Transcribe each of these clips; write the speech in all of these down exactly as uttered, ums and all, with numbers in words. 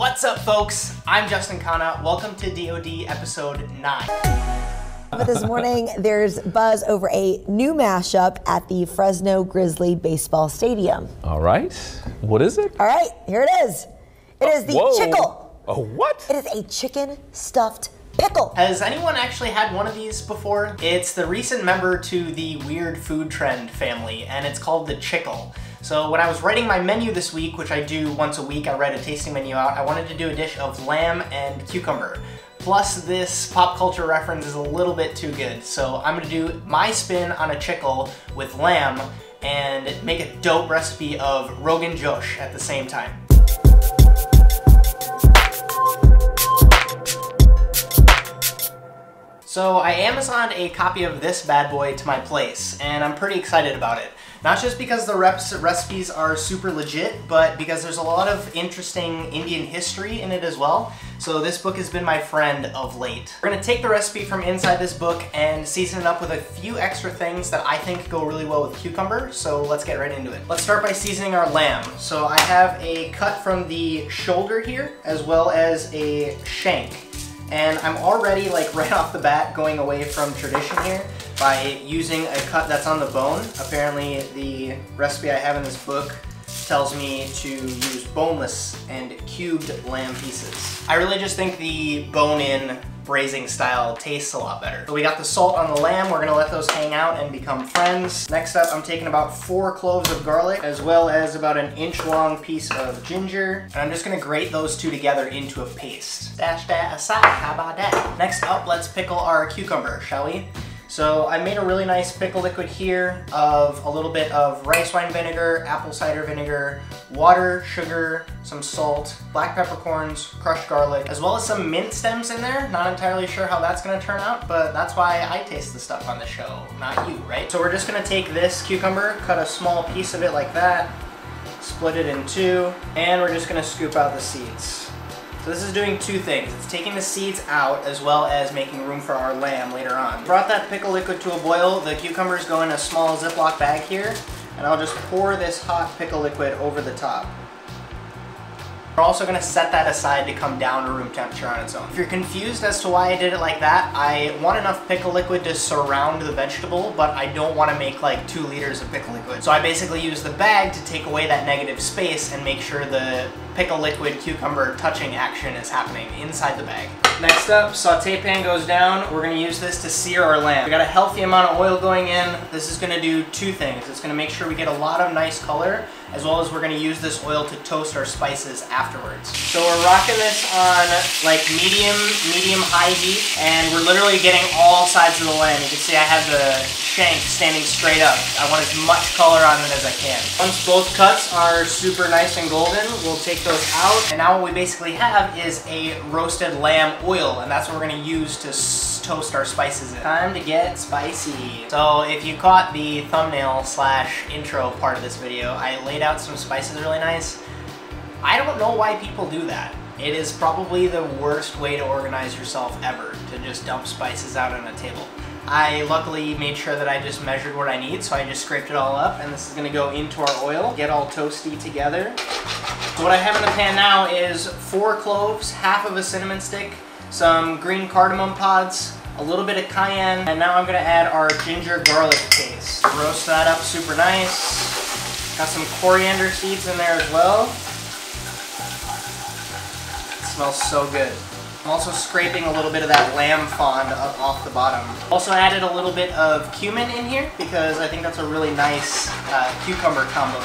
What's up, folks? I'm Justin Khanna. Welcome to D O D episode nine. But this morning, there's buzz over a new mashup at the Fresno Grizzly Baseball Stadium. All right. What is it? All right. Here it is. It is the Whoa. Chickle. A what? It is a chicken stuffed pickle. Has anyone actually had one of these before? It's the recent member to the weird food trend family, and it's called the chickle. So when I was writing my menu this week, which I do once a week, I write a tasting menu out, I wanted to do a dish of lamb and cucumber. Plus this pop culture reference is a little bit too good. So I'm gonna do my spin on a chickle with lamb and make a dope recipe of Rogan Josh at the same time. So I Amazoned a copy of this bad boy to my place, and I'm pretty excited about it. Not just because the reps, recipes are super legit, but because there's a lot of interesting Indian history in it as well. So this book has been my friend of late. We're gonna take the recipe from inside this book and season it up with a few extra things that I think go really well with cucumber, so let's get right into it. Let's start by seasoning our lamb. So I have a cut from the shoulder here, as well as a shank. And I'm already, like, right off the bat going away from tradition here by using a cut that's on the bone. Apparently the recipe I have in this book tells me to use boneless and cubed lamb pieces. I really just think the bone-in braising style tastes a lot better. So we got the salt on the lamb. We're gonna let those hang out and become friends. Next up, I'm taking about four cloves of garlic, as well as about an inch long piece of ginger. And I'm just gonna grate those two together into a paste. Dash that aside, how about that? Next up, let's pickle our cucumber, shall we? So I made a really nice pickle liquid here of a little bit of rice wine vinegar, apple cider vinegar, water, sugar, some salt, black peppercorns, crushed garlic, as well as some mint stems in there. Not entirely sure how that's gonna turn out, but that's why I taste the stuff on the show, not you, right? So we're just gonna take this cucumber, cut a small piece of it like that, split it in two, and we're just gonna scoop out the seeds. So this is doing two things. It's taking the seeds out as well as making room for our lamb later on. Brought that pickle liquid to a boil. The cucumbers go in a small Ziploc bag here, and I'll just pour this hot pickle liquid over the top. We're also gonna set that aside to come down to room temperature on its own. If you're confused as to why I did it like that, I want enough pickle liquid to surround the vegetable, but I don't wanna make like two liters of pickle liquid. So I basically use the bag to take away that negative space and make sure the pickle liquid cucumber touching action is happening inside the bag. Next up, saute pan goes down. We're gonna use this to sear our lamb. We got a healthy amount of oil going in. This is gonna do two things. It's gonna make sure we get a lot of nice color, as well as we're gonna use this oil to toast our spices afterwards. So we're rocking this on like medium, medium high heat, and we're literally getting all sides of the lamb. You can see I have the shank standing straight up. I want as much color on it as I can. Once both cuts are super nice and golden, we'll take those out, and now what we basically have is a roasted lamb oil, and that's what we're gonna use to toast our spices in. Time to get spicy. So if you caught the thumbnail slash intro part of this video, I laid out some spices really nice. I don't know why people do that. It is probably the worst way to organize yourself ever, to just dump spices out on a table. I luckily made sure that I just measured what I need, so I just scraped it all up, and this is gonna go into our oil, get all toasty together. So what I have in the pan now is four cloves, half of a cinnamon stick, some green cardamom pods, a little bit of cayenne, and now I'm gonna add our ginger garlic paste. Roast that up super nice. Got some coriander seeds in there as well. It smells so good. I'm also scraping a little bit of that lamb fond up off the bottom. Also added a little bit of cumin in here because I think that's a really nice uh, cucumber combo.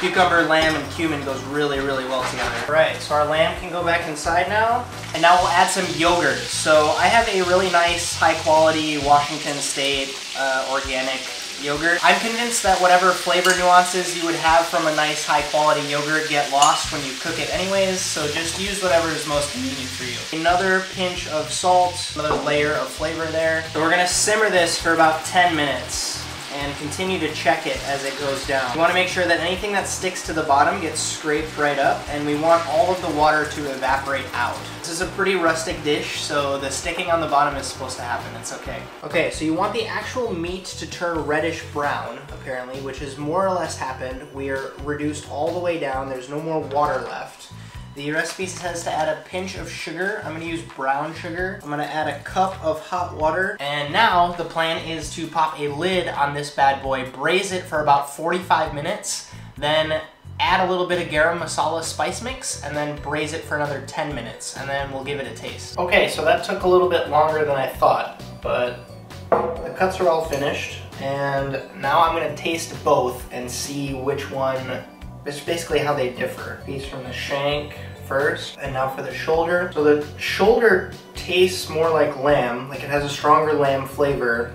Cucumber, lamb, and cumin goes really, really well together. All right, so our lamb can go back inside now. And now we'll add some yogurt. So I have a really nice, high-quality Washington State uh, organic yogurt. I'm convinced that whatever flavor nuances you would have from a nice high quality yogurt get lost when you cook it anyways, so just use whatever is most convenient for you. Another pinch of salt, another layer of flavor there. So we're gonna simmer this for about ten minutes and continue to check it as it goes down. You wanna make sure that anything that sticks to the bottom gets scraped right up, and we want all of the water to evaporate out. This is a pretty rustic dish, so the sticking on the bottom is supposed to happen, it's okay. Okay, so you want the actual meat to turn reddish brown, apparently, which has more or less happened. We're reduced all the way down, there's no more water left. The recipe says to add a pinch of sugar. I'm gonna use brown sugar. I'm gonna add a cup of hot water. And now the plan is to pop a lid on this bad boy, braise it for about forty-five minutes, then add a little bit of garam masala spice mix, and then braise it for another ten minutes, and then we'll give it a taste. Okay, so that took a little bit longer than I thought, but the cuts are all finished, and now I'm gonna taste both and see which one. It's basically how they differ. These from the shank first, and now for the shoulder. So the shoulder tastes more like lamb, like it has a stronger lamb flavor,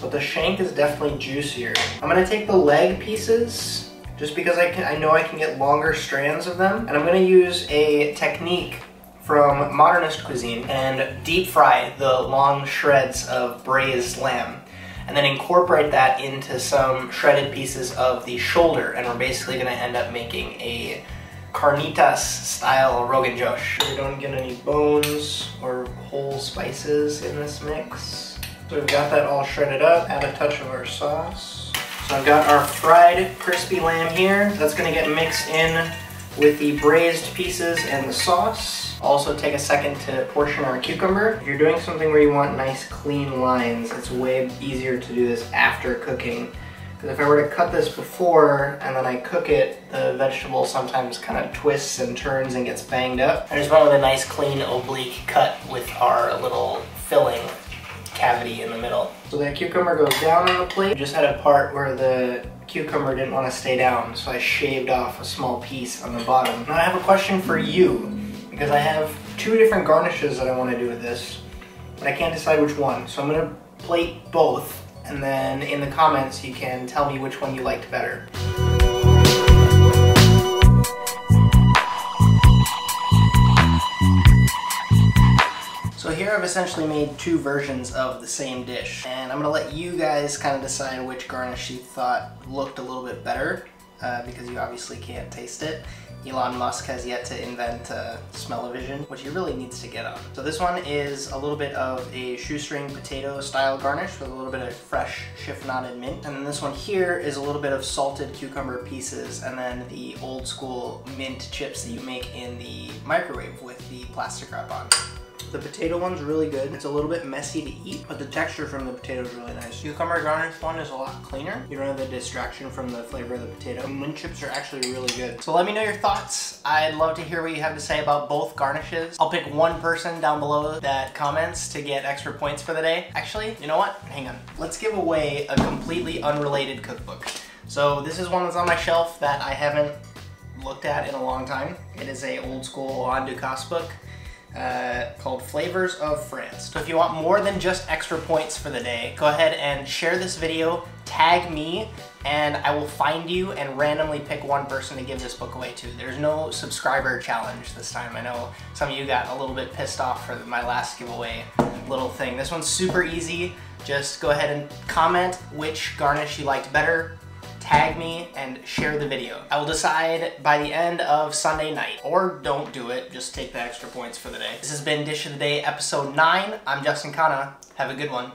but the shank is definitely juicier. I'm gonna take the leg pieces, just because I can, I know I can get longer strands of them, and I'm gonna use a technique from Modernist Cuisine and deep fry the long shreds of braised lamb, and then incorporate that into some shredded pieces of the shoulder, and we're basically gonna end up making a carnitas style Rogan Josh. We don't get any bones or whole spices in this mix. So we've got that all shredded up, add a touch of our sauce. So I've got our fried crispy lamb here. That's gonna get mixed in with the braised pieces and the sauce. Also take a second to portion our cucumber. If you're doing something where you want nice clean lines, it's way easier to do this after cooking. Because if I were to cut this before and then I cook it, the vegetable sometimes kind of twists and turns and gets banged up. I just went with a nice clean oblique cut with our little filling cavity in the middle. So that cucumber goes down on the plate. I just had a part where the cucumber didn't want to stay down, so I shaved off a small piece on the bottom. Now I have a question for you, because I have two different garnishes that I want to do with this, but I can't decide which one. So I'm going to plate both, and then in the comments you can tell me which one you liked better. So here I've essentially made two versions of the same dish, and I'm gonna let you guys kind of decide which garnish you thought looked a little bit better, uh, because you obviously can't taste it. Elon Musk has yet to invent uh, smell-o-vision, which he really needs to get on. So this one is a little bit of a shoestring potato style garnish with a little bit of fresh chiffonaded mint. And then this one here is a little bit of salted cucumber pieces and then the old school mint chips that you make in the microwave with the plastic wrap on. The potato one's really good. It's a little bit messy to eat, but the texture from the potato is really nice. Cucumber garnish one is a lot cleaner. You don't have the distraction from the flavor of the potato. And mint chips are actually really good. So let me know your thoughts. I'd love to hear what you have to say about both garnishes. I'll pick one person down below that comments to get extra points for the day. Actually, you know what? Hang on. Let's give away a completely unrelated cookbook. So this is one that's on my shelf that I haven't looked at in a long time. It is a old school on Ducasse book. Uh, called Flavors of France. So if you want more than just extra points for the day, go ahead and share this video, tag me, and I will find you and randomly pick one person to give this book away to. There's no subscriber challenge this time. I know some of you got a little bit pissed off for my last giveaway little thing. This one's super easy. Just go ahead and comment which garnish you liked better, tag me, and share the video. I will decide by the end of Sunday night, or don't do it, just take the extra points for the day. This has been Dish of the Day, episode nine. I'm Justin Khanna. Have a good one.